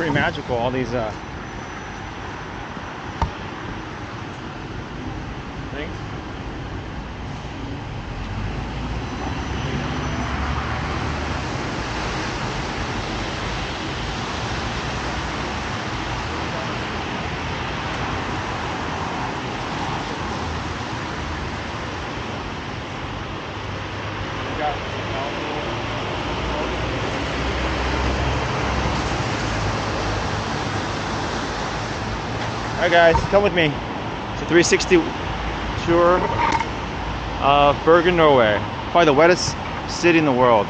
pretty magical, all these things. Alright guys, come with me. It's a 360 tour of Bergen, Norway. Probably the wettest city in the world.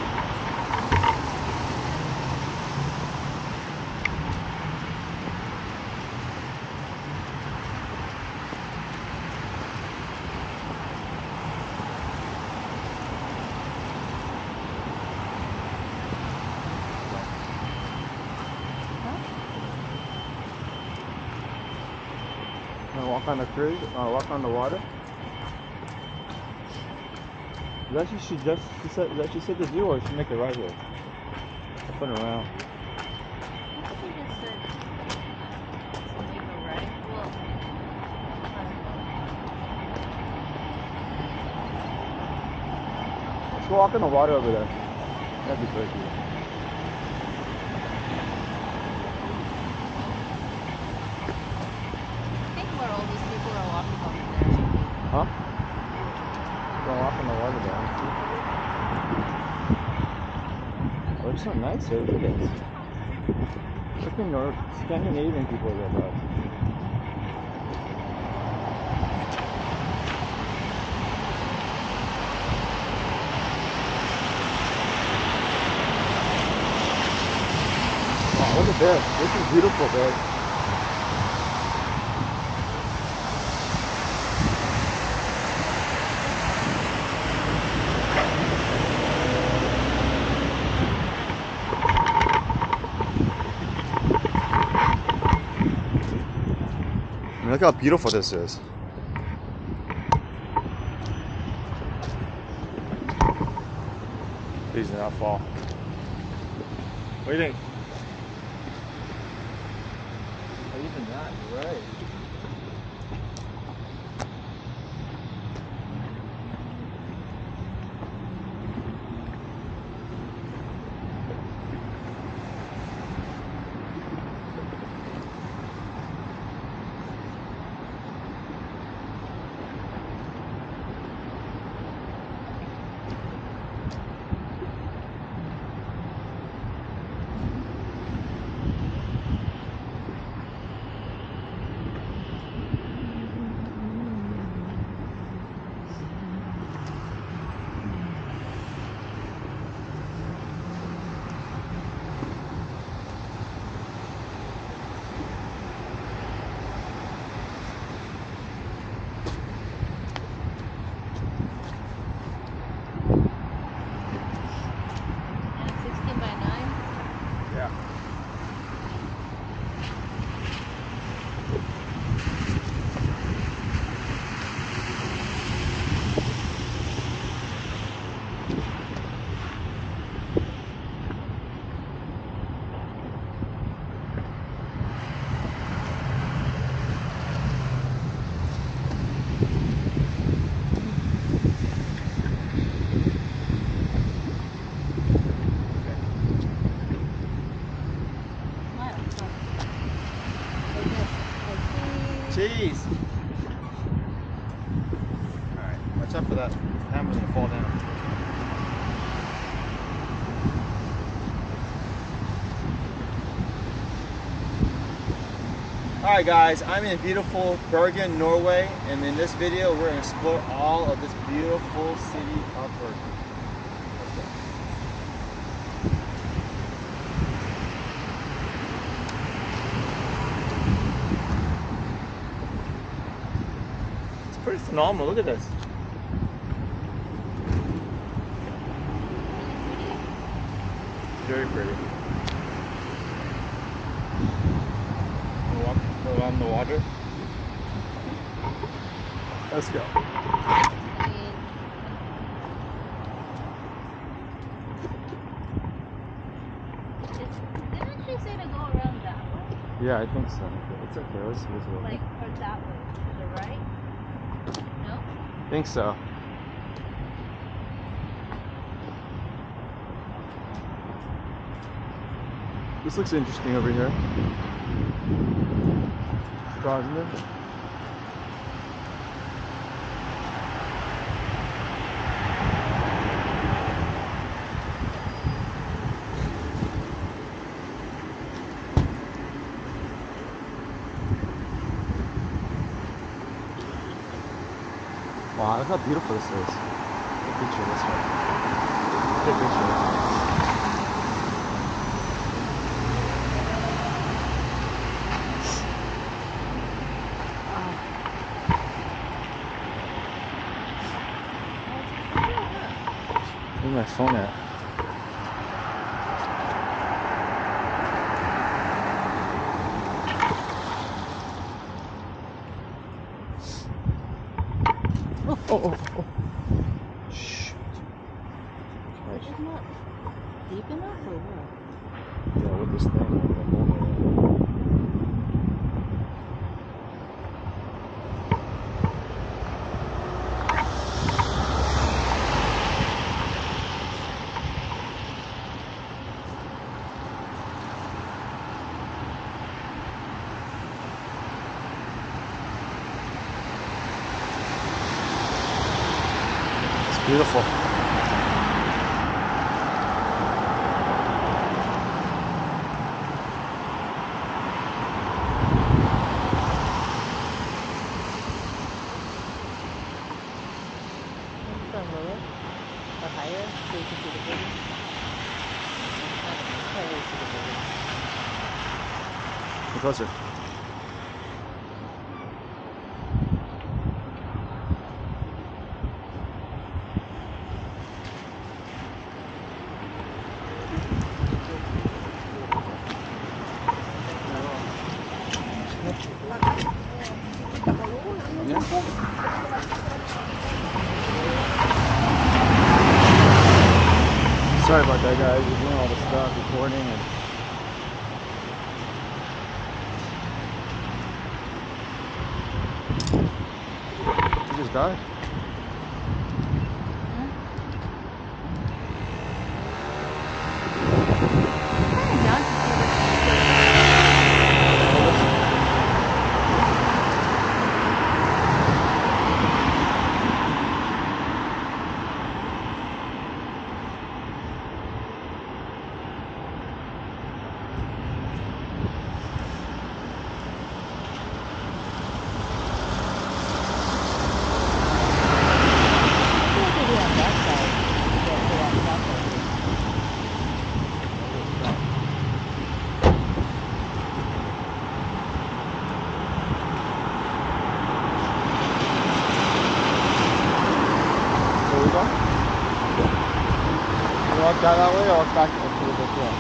Walk on the creek, walk on the water. She said to do, or she make it right here. I'll put it around. I think she just said something go right. Well, let's go walk on the water over there. That'd be great. Huh? Go off in the water down. Oh, it's so nice here, look at this. Look at North Scandinavian people that love. Wow, look at this. This is beautiful, guys. Look how beautiful this is. Please do not fall. What do you think? Even that, right? Jeez. Alright, watch out for that. The hammer's gonna fall down. Alright guys, I'm in beautiful Bergen, Norway, and in this video we're gonna explore all of this beautiful city of Bergen. Pretty phenomenal, look at this. Very pretty. Walk on the water. Let's go. Did it actually say to go around that? Yeah, I think so. It's okay. Let's see this way. Like, or that way. To the right? No? I think so. This looks interesting over here. Straw, isn't it? Wow, look how beautiful this is. Take a picture this way. Take a picture this way. Where's my phone at? Oh. Shoot. It's just not deep enough or what? Yeah, with this thing, beautiful. Closer. Sorry about that, guys. We're doing all the stuff, recording, and did you just die? Walk down that way or walk back to the book wall?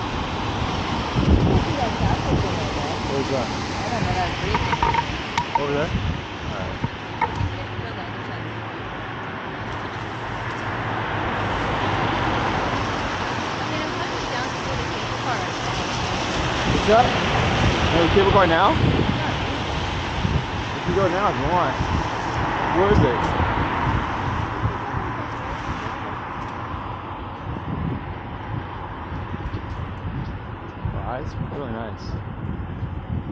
Where's that? I don't know, that's breathing. Over there? Alright. What's up? Hey, the cable car now? You can go now if you want. Where is it? It's really nice.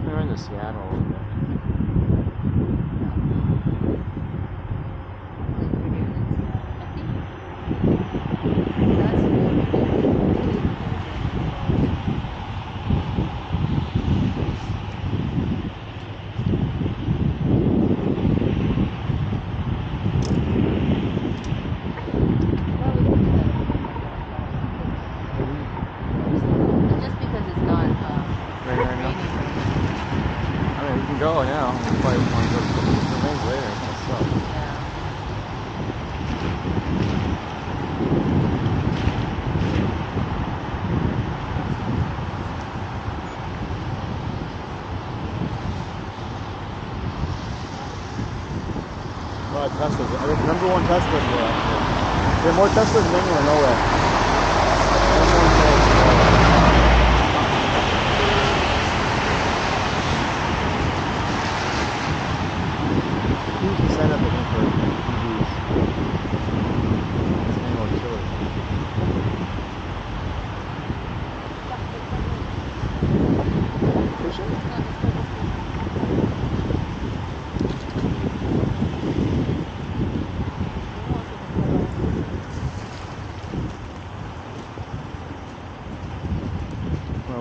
We're into Seattle a little bit. Go now. We'll probably want to go to the remains later. That's tough. Yeah. A lot of Teslas. I think number one Tesla here, actually. There are more Teslas than anywhere, nowhere.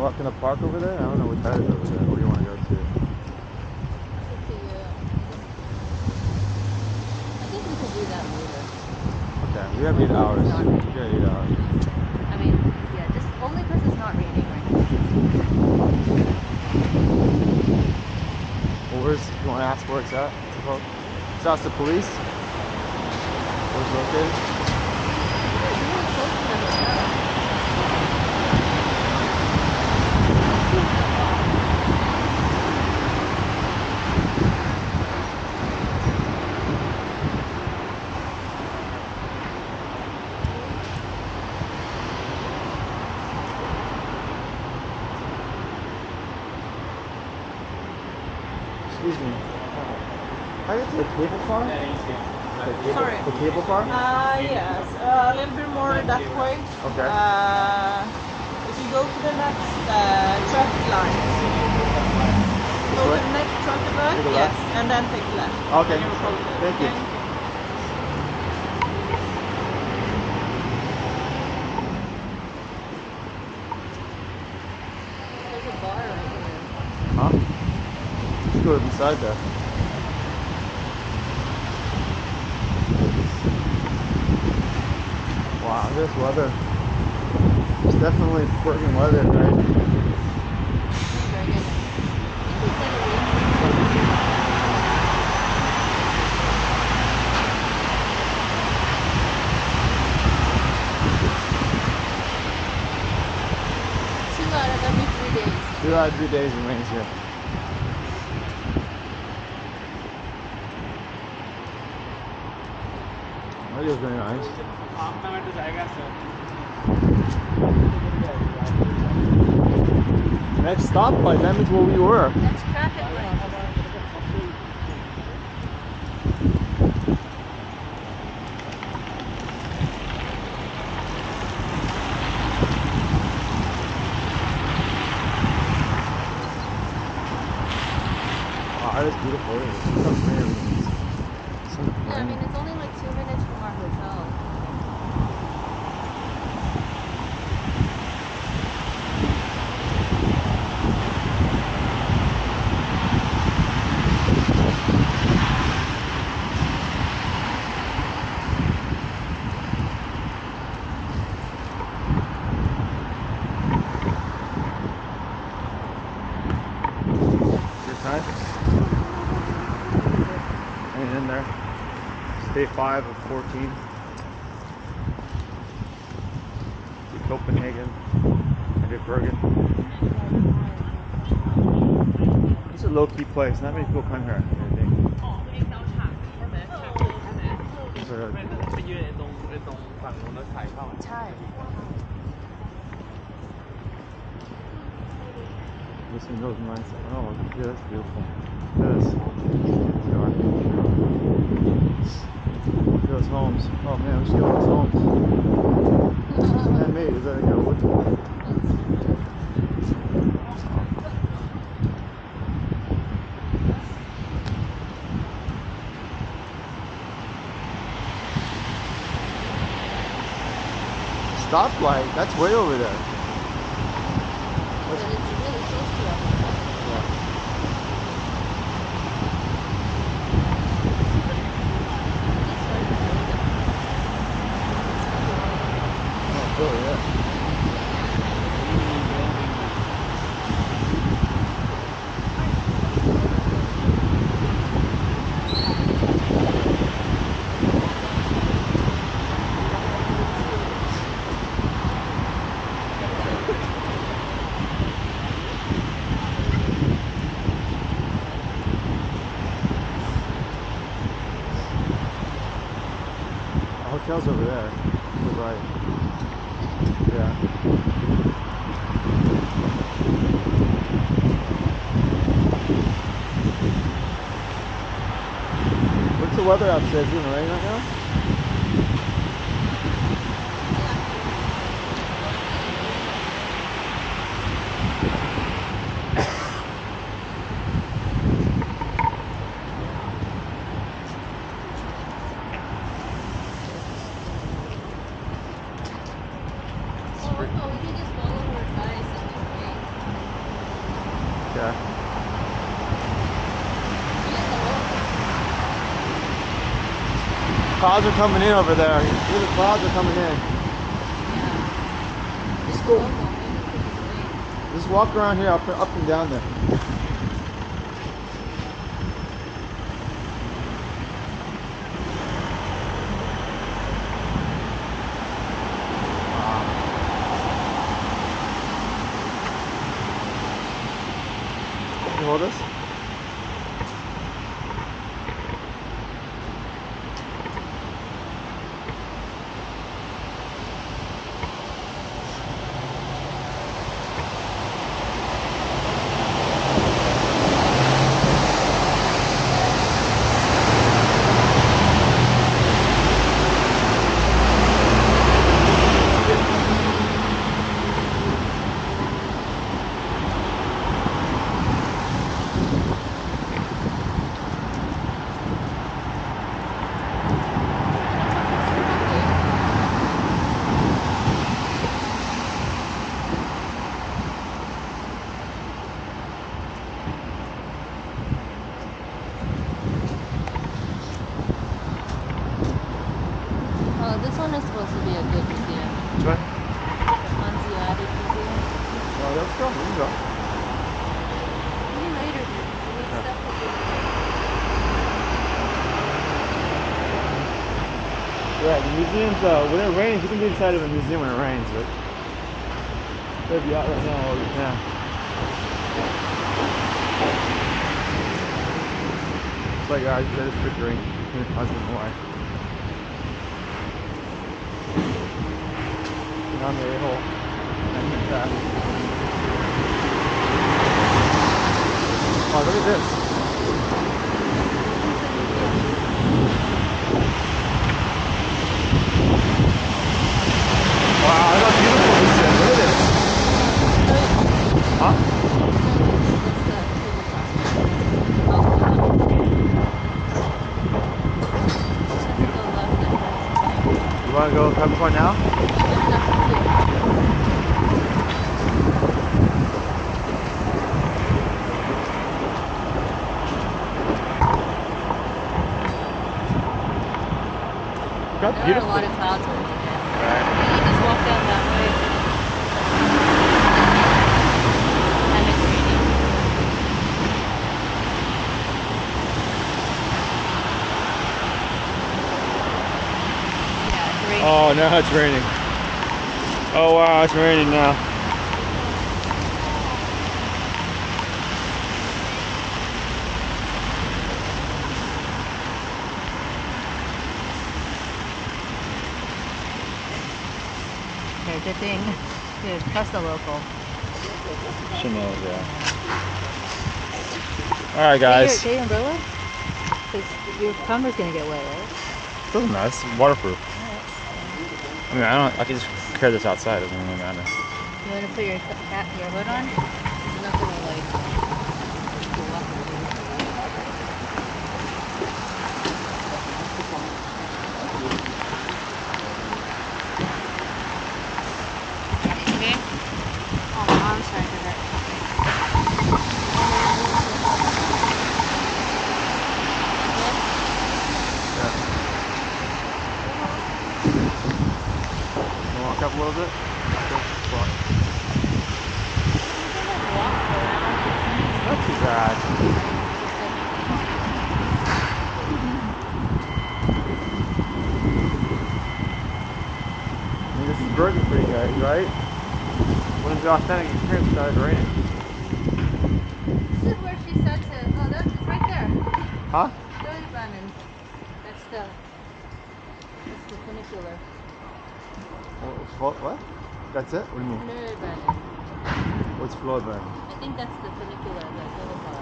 walk in the park over there? I don't know what that is over there. Where do you want to go to? I think we could do that later. Okay, we have 8 hours. Yeah, 8 hours. I mean, yeah, just only because it's not raining right now. Well, where's, you want to ask where it's at? It's about, it's out the police. Where's located? Excuse me. Are you to the cable car? Sorry. The cable car? Yes. A little bit more that way. Okay. If you go to the next traffic line. Go to the next traffic line. Yes. And then take left. Okay. Thank you. Okay. Inside there. Wow, this weather. It's definitely Bergen weather, right? It's 2 out of every 3 days. 2 out of 3 days it rains here. That was very nice. Next stoplight, that means where we were. Next traffic light. Wow, that is beautiful. Yeah, I mean, it's only like 2 minutes from our hotel. Good time? Hanging in there. Day 5 of 14 to Copenhagen and to Bergen. It's a low-key place, not many people come here, I think. Listen to those lights. Oh, yeah, that's beautiful. Yes. Look at those homes. Oh man, let's see all those homes. Man made, is that a wood? Stoplight, that's way over there. That's really close to us. Hotel's over there, to the right. Yeah. What's the weather outside? Is it rain right now? Oh, we can just follow her advice and just wait. there. Clouds are coming in over there. See, the clouds are coming in. Let's go. Just walk around here, up and down there. Hold us. This one is supposed to be a good museum. Which one? The Hanseatic Museum. Oh, let's go. We can go. Maybe later. We need stuff to do. Yeah, the museums, when it rains, you can be inside of a museum when it rains, but they'll be out right now all the time. It's like, I just let us quit drink. Husband and wife. On the way home. Oh, look at this. Wow, look how beautiful this is. Look at this. Huh? You want to go come for now? There are a lot of clouds over there. Right. You just walk down that way. And it's raining. Yeah, it's raining. Oh, now it's raining. Oh, wow, it's raining now. Good thing. Dude, trust the local. She knows, yeah. Alright, guys. Get your umbrella? Because your cumber's going to get wet, right? It doesn't matter. It's waterproof. Right. I mean, I can just carry this outside. It doesn't really matter. You want to put your hat and your hood on? It's not going to, up a little bit. Not too bad. I mean, this is Bergen for you guys, right? What is the authentic experience that I've rated? This is where she said to, oh, that's just right there. Huh? Fløibanen. That's the funicular. What? That's it? What do you mean? Fløibanen. What's Fløibanen? I think that's the funicular, the little car.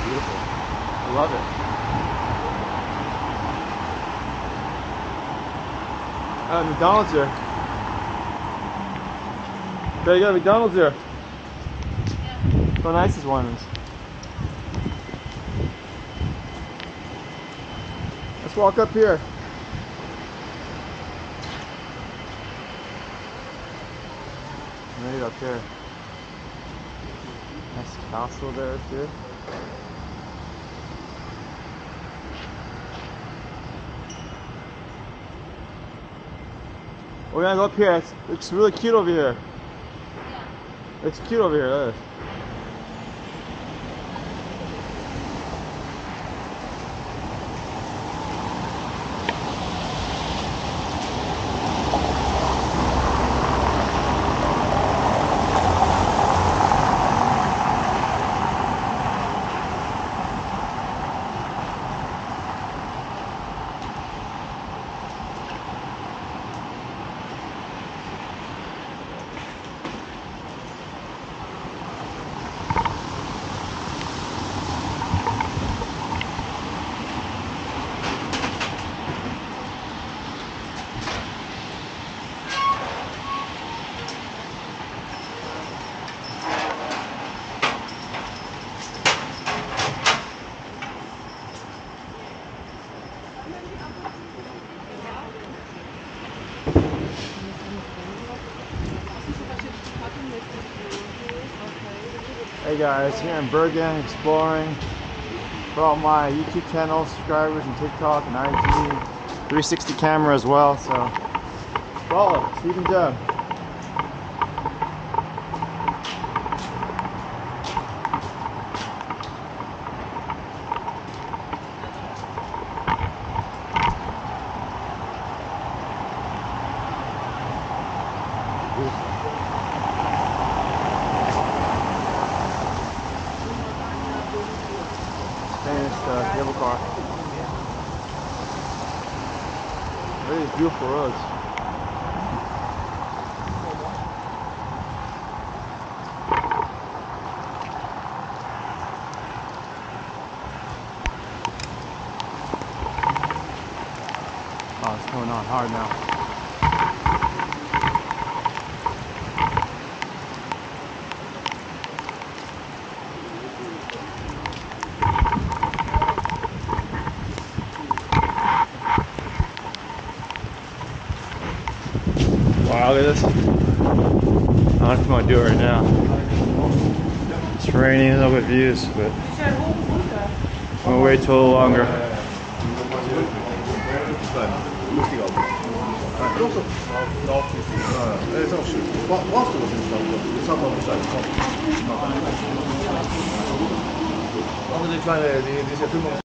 Beautiful. I love it. at McDonald's here. There you go, McDonald's here. Yeah. How nice this one is. Let's walk up here. Maybe up here. Nice castle there too. We're gonna go up here. It's really cute over here. Yeah. It's cute over here. Look. Hey guys, here in Bergen, exploring. For all my YouTube channel subscribers and TikTok and IG, 360 camera as well. So follow Stephen Joe. Cable car. Look at these beautiful roads. Oh, it's going on hard now. Wow, look at this. I don't know if I'm going to do it right now. It's raining, a little bit views, but I'm going to wait till a little longer. What are they trying to do?